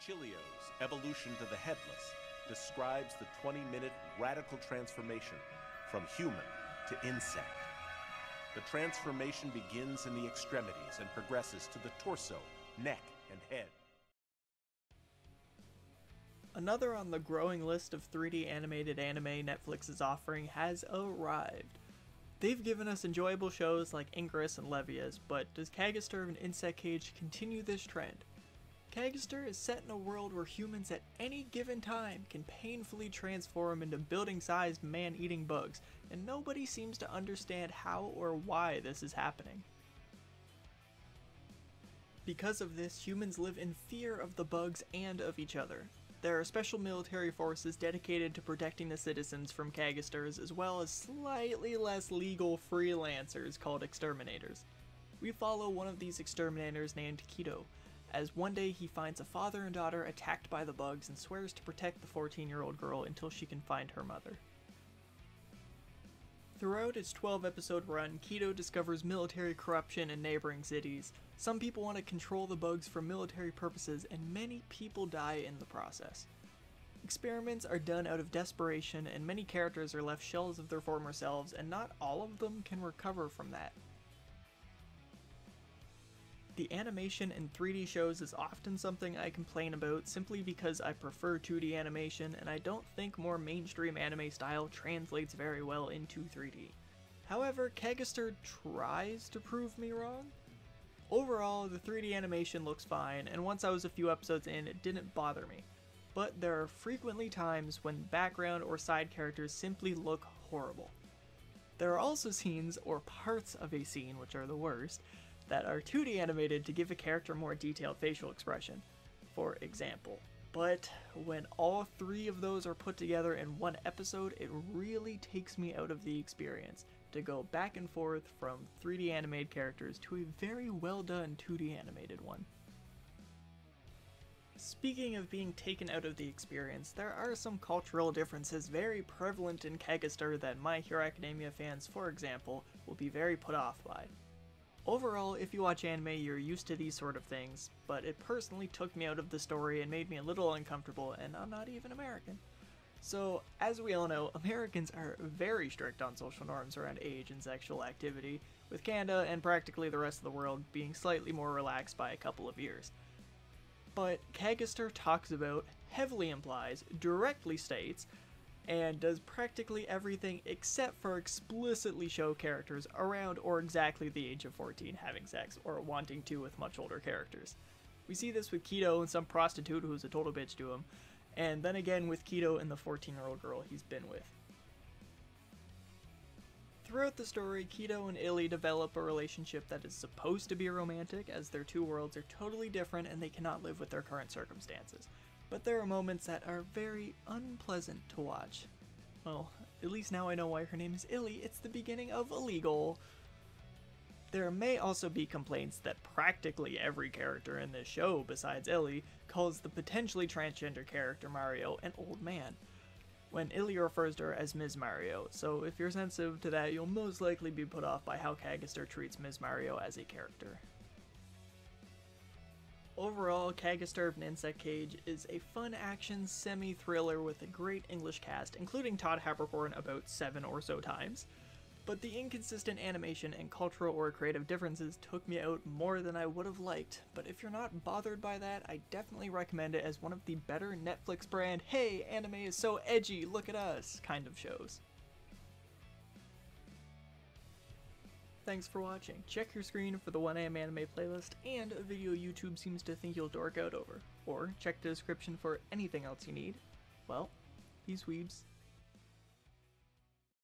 Chilio's Evolution to the Headless describes the 20-minute radical transformation from human to insect. The transformation begins in the extremities and progresses to the torso, neck, and head. Another on the growing list of 3D animated anime Netflix is offering has arrived. They've given us enjoyable shows like Ingress and Levias, but does Cagaster of an Insect Cage continue this trend? Cagaster is set in a world where humans at any given time can painfully transform into building-sized man-eating bugs, and nobody seems to understand how or why this is happening. Because of this, humans live in fear of the bugs and of each other. There are special military forces dedicated to protecting the citizens from Cagasters, as well as slightly less legal freelancers called exterminators. We follow one of these exterminators named Kido, as one day he finds a father and daughter attacked by the bugs and swears to protect the 14-year-old girl until she can find her mother. Throughout its 12-episode run, Kido discovers military corruption in neighboring cities. Some people want to control the bugs for military purposes, and many people die in the process. Experiments are done out of desperation, and many characters are left shells of their former selves, and not all of them can recover from that. The animation in 3D shows is often something I complain about simply because I prefer 2D animation, and I don't think more mainstream anime style translates very well into 3D. However, Cagaster tries to prove me wrong. Overall, the 3D animation looks fine, and once I was a few episodes in, it didn't bother me. But there are frequently times when background or side characters simply look horrible. There are also scenes, or parts of a scene, which are the worst, that are 2D animated to give a character more detailed facial expression, for example. But when all three of those are put together in one episode, it really takes me out of the experience to go back and forth from 3D animated characters to a very well done 2D animated one. Speaking of being taken out of the experience, there are some cultural differences very prevalent in Cagaster that My Hero Academia fans, for example, will be very put off by. Overall, if you watch anime, you're used to these sort of things, but it personally took me out of the story and made me a little uncomfortable, and I'm not even American. So, as we all know, Americans are very strict on social norms around age and sexual activity, with Canada and practically the rest of the world being slightly more relaxed by a couple of years. But Cagaster talks about, heavily implies, directly states, and does practically everything except for explicitly show characters around or exactly the age of 14 having sex or wanting to with much older characters. We see this with Kido and some prostitute who's a total bitch to him, and then again with Kido and the 14-year-old girl he's been with. Throughout the story, Kido and Illy develop a relationship that is supposed to be romantic, as their two worlds are totally different and they cannot live with their current circumstances. But there are moments that are very unpleasant to watch. Well, at least now I know why her name is Illy. It's the beginning of Illegal. There may also be complaints that practically every character in this show besides Illy calls the potentially transgender character Mario an old man, when Illy refers to her as Ms. Mario, so if you're sensitive to that, you'll most likely be put off by how Cagaster treats Ms. Mario as a character. Overall, Cagaster of an Insect Cage is a fun action semi-thriller with a great English cast, including Todd Haberkorn about 7 or so times, but the inconsistent animation and cultural or creative differences took me out more than I would have liked, but if you're not bothered by that, I definitely recommend it as one of the better Netflix brand, hey, anime is so edgy, look at us, kind of shows. Thanks for watching. Check your screen for the 1AM anime playlist and a video YouTube seems to think you'll dork out over, or check the description for anything else you need. Well, these weebs.